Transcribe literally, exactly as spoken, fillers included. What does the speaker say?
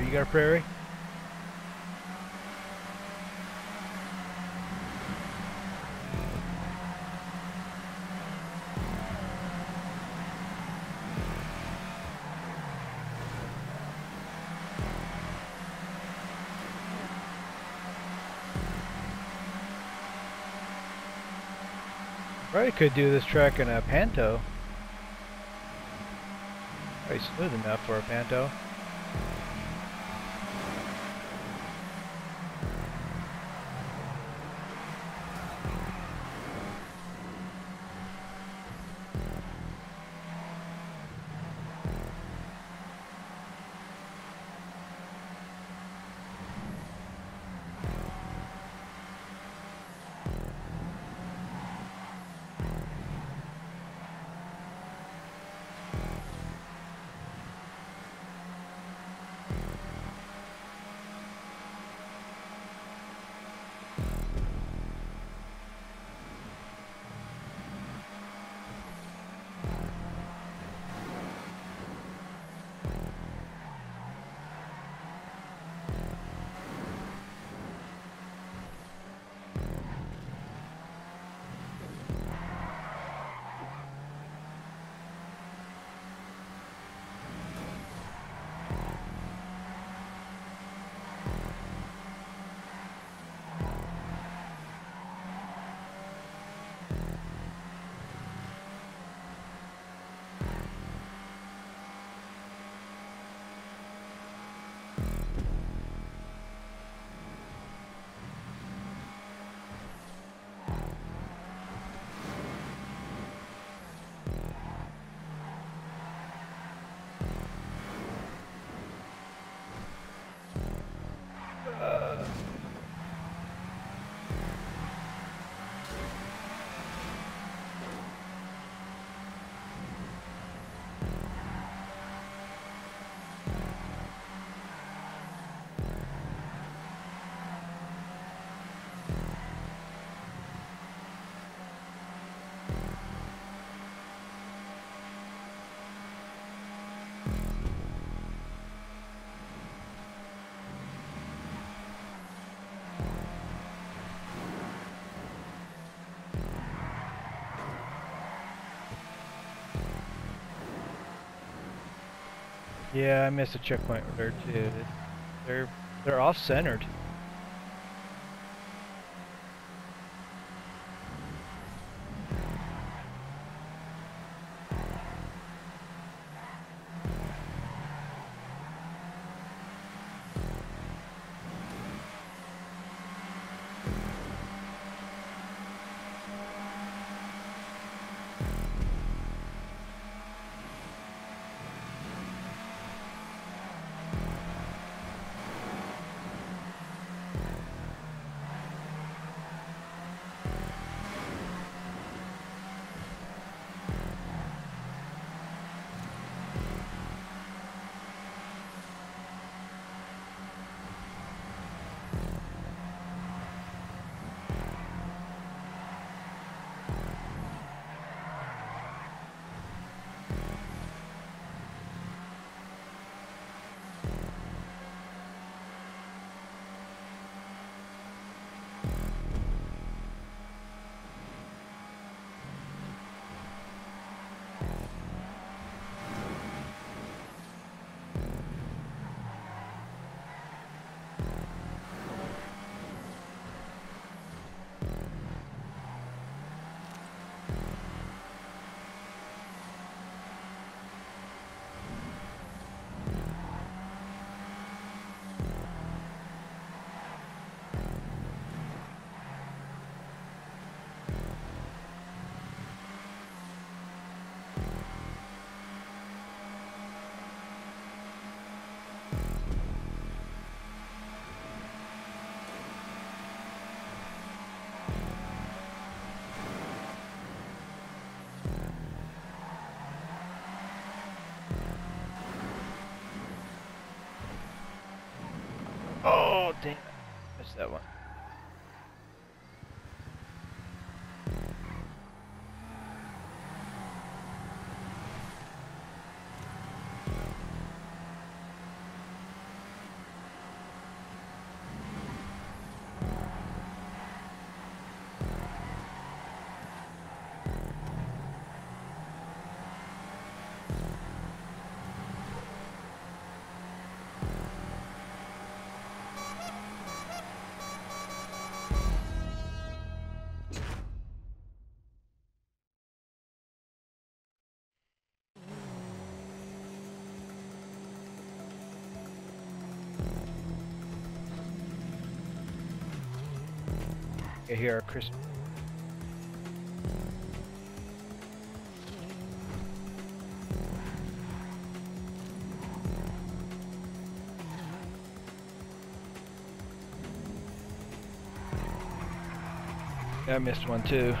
Are you got a prairie? Probably could do this track in a Panto. Probably smooth enough for a Panto. Yeah, I missed a checkpoint there too. They're they're off centered. Damn, missed that one. here, Chris. I missed one too.